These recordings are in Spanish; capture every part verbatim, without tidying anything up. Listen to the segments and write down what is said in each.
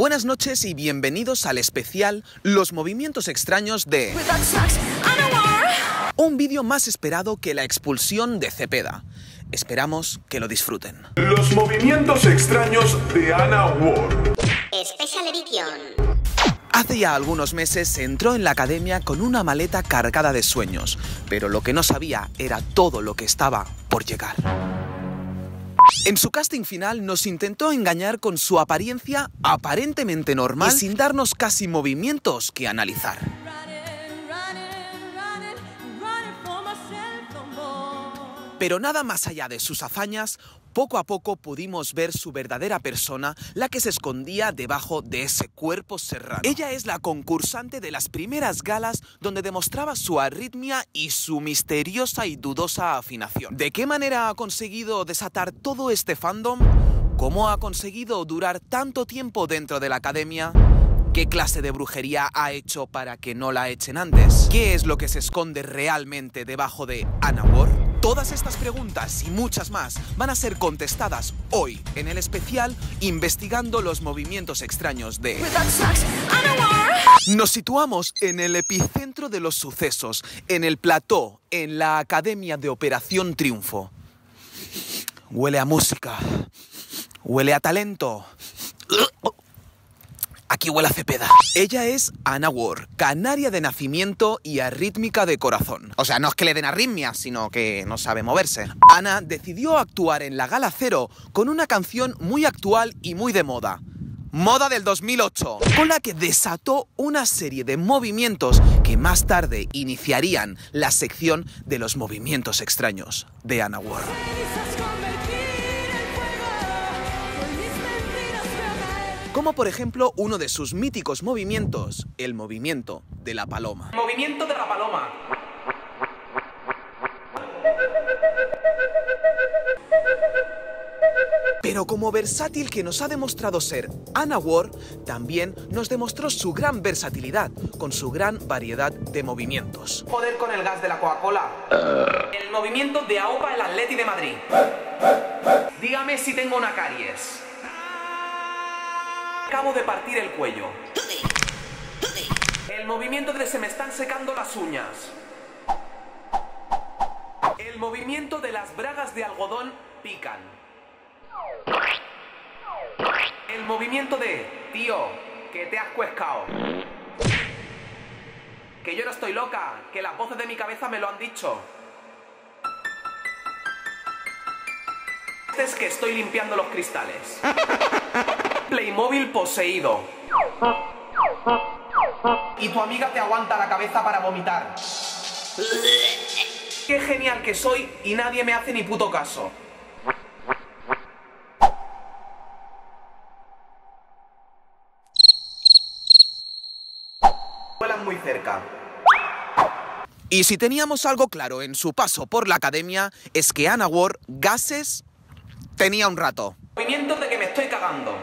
Buenas noches y bienvenidos al especial Los movimientos extraños de... Un vídeo más esperado que la expulsión de Cepeda. Esperamos que lo disfruten. Los movimientos extraños de Ana Guerra. Special Edition. Hace ya algunos meses entró en la academia con una maleta cargada de sueños, pero lo que no sabía era todo lo que estaba por llegar. En su casting final nos intentó engañar con su apariencia aparentemente normal y sin darnos casi movimientos que analizar. Pero nada más allá de sus hazañas, poco a poco pudimos ver su verdadera persona, la que se escondía debajo de ese cuerpo serrano. Ella es la concursante de las primeras galas donde demostraba su arritmia y su misteriosa y dudosa afinación. ¿De qué manera ha conseguido desatar todo este fandom? ¿Cómo ha conseguido durar tanto tiempo dentro de la academia? ¿Qué clase de brujería ha hecho para que no la echen antes? ¿Qué es lo que se esconde realmente debajo de Ana Guerra? Todas estas preguntas y muchas más van a ser contestadas hoy en el especial Investigando los movimientos extraños de... Nos situamos en el epicentro de los sucesos, en el plató, en la Academia de Operación Triunfo. Huele a música, huele a talento... Aquí huele a Cepeda. Ella es Ana Guerra, canaria de nacimiento y arrítmica de corazón. O sea, no es que le den arritmia, sino que no sabe moverse. Ana decidió actuar en la Gala Cero con una canción muy actual y muy de moda. Moda del dos mil ocho, con la que desató una serie de movimientos que más tarde iniciarían la sección de los movimientos extraños de Ana Guerra. Como por ejemplo uno de sus míticos movimientos, el movimiento de la paloma. Movimiento de la paloma. Pero como versátil que nos ha demostrado ser Ana Guerra, también nos demostró su gran versatilidad con su gran variedad de movimientos. Poder con el gas de la Coca-Cola. Uh. El movimiento de AOPA el Atleti de Madrid. Dígame si tengo una caries. Acabo de partir el cuello. El movimiento de se me están secando las uñas. El movimiento de las bragas de algodón pican. El movimiento de tío, que te has cuescao. Que yo no estoy loca, que las voces de mi cabeza me lo han dicho. Es que estoy limpiando los cristales. Playmobil poseído. Y tu amiga te aguanta la cabeza para vomitar. Qué genial que soy y nadie me hace ni puto caso. Vuelan muy cerca. Y si teníamos algo claro en su paso por la academia, es que Ana Guerra gases tenía un rato. Movimientos de que me estoy cagando.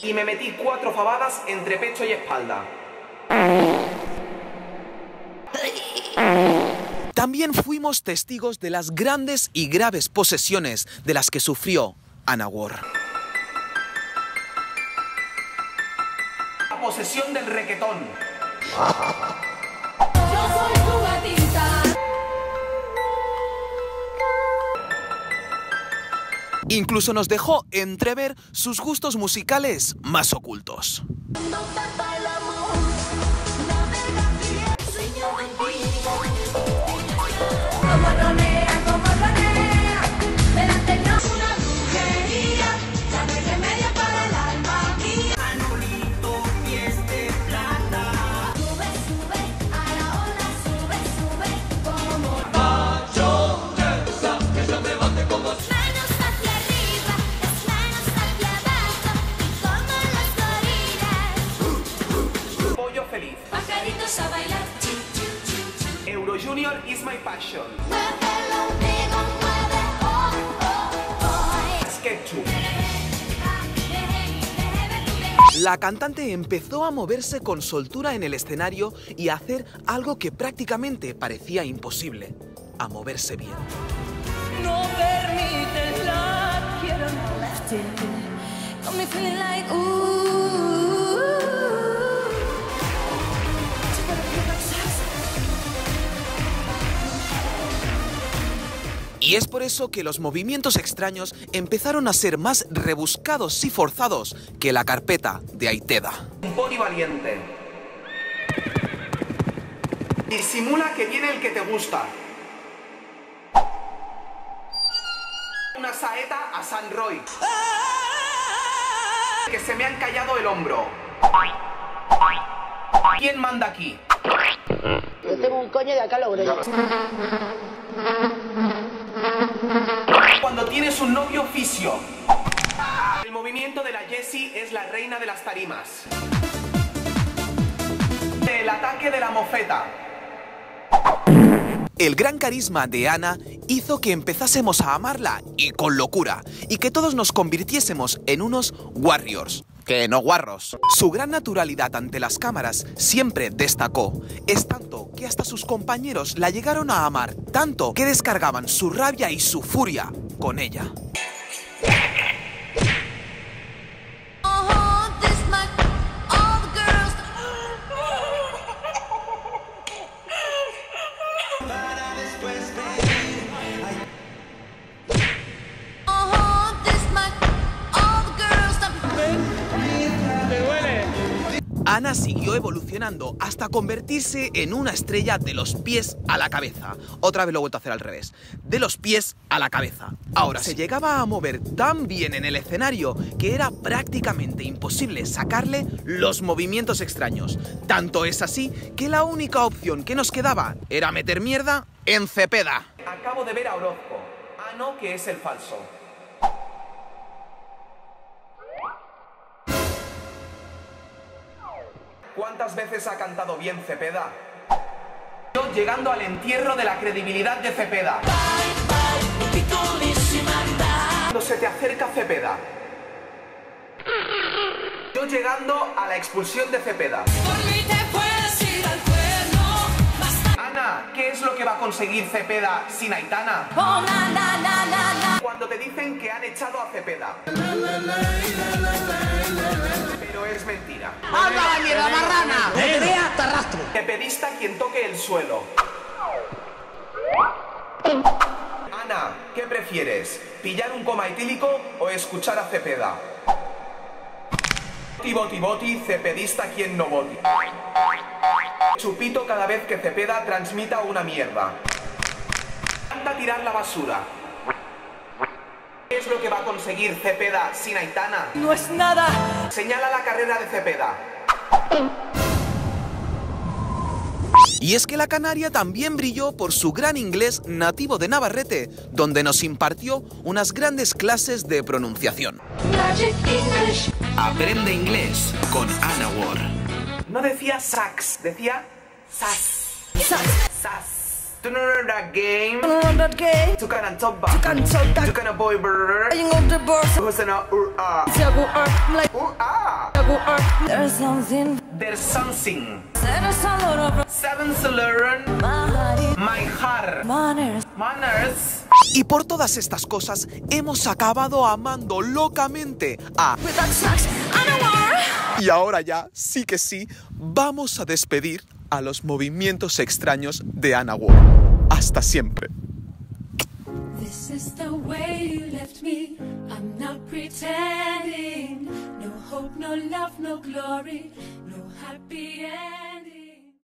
Y me metí cuatro fabadas entre pecho y espalda. También fuimos testigos de las grandes y graves posesiones de las que sufrió Ana Guerra. La posesión del requetón. Yo soy tu gatita. Incluso nos dejó entrever sus gustos musicales más ocultos. Junior is my passion. Sketchup. La cantante empezó a moverse con soltura en el escenario y a hacer algo que prácticamente parecía imposible, a moverse bien. No permiten la quiero Y es por eso que los movimientos extraños empezaron a ser más rebuscados y forzados que la carpeta de Aiteda. Un body valiente. Disimula que viene el que te gusta. Una saeta a San Roy. Que se me han callado el hombro. ¿Quién manda aquí? Yo tengo un coño de acá a la oreja. Cuando tienes un novio oficio. El movimiento de la Jessie es la reina de las tarimas. El ataque de la mofeta. El gran carisma de Ana hizo que empezásemos a amarla y con locura, y que todos nos convirtiésemos en unos warriors. Que no guarros. Su gran naturalidad ante las cámaras siempre destacó. Es tanto que hasta sus compañeros la llegaron a amar, tanto que descargaban su rabia y su furia con ella. Ana siguió evolucionando hasta convertirse en una estrella de los pies a la cabeza. Otra vez lo he vuelto a hacer al revés. De los pies a la cabeza. Ahora se llegaba a mover tan bien en el escenario que era prácticamente imposible sacarle los movimientos extraños. Tanto es así que la única opción que nos quedaba era meter mierda en Cepeda. Acabo de ver a Orozco. Ah, no, que es el falso. ¿Cuántas veces ha cantado bien Cepeda? Yo llegando al entierro de la credibilidad de Cepeda. Cuando se te acerca Cepeda. Yo llegando a la expulsión de Cepeda. Ana, ¿qué es lo que va a conseguir Cepeda sin Aitana? Cuando te dicen que han echado a Cepeda. Pero es mentira. ¡Anda la mierda, marrana! ¡No te veas, te arrastro! Cepedista quien toque el suelo. Ana, ¿qué prefieres? ¿Pillar un coma etílico o escuchar a Cepeda? Boti, boti, boti, cepedista quien no boti. Chupito cada vez que Cepeda transmita una mierda. Anda a tirar la basura. ¿Qué es lo que va a conseguir Cepeda sin Aitana? ¡No es nada! Señala la carrera de Cepeda. Y es que la canaria también brilló por su gran inglés nativo de Navarrete, donde nos impartió unas grandes clases de pronunciación. Aprende inglés con Ana Guerra. No decía sax, decía sas. Sas. Sas. You know that game? You know that game? You can talk back. You can talk back. You can boy brrrr. You know the boss. Who's in a ur-ah? It's a ur-ah. I'm like ur-ah. It's a ur-ah. There's something. There's something. There's a lot of... Seven to learn. My heart. Manners. Manners. Y por todas estas cosas hemos acabado amando locamente a... With that sax, Ana Guerra. Y ahora ya, sí que sí, vamos a despedir a los movimientos extraños de Ana Guerra. Hasta siempre. This is the way you left me. I'm not pretending. No hope, no love, no glory. No happy ending.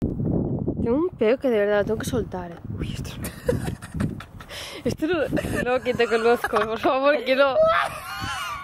Tengo un peo que de verdad lo tengo que soltar. ¿eh? Uy, esto... esto no, no, que te conozco, por favor, que no...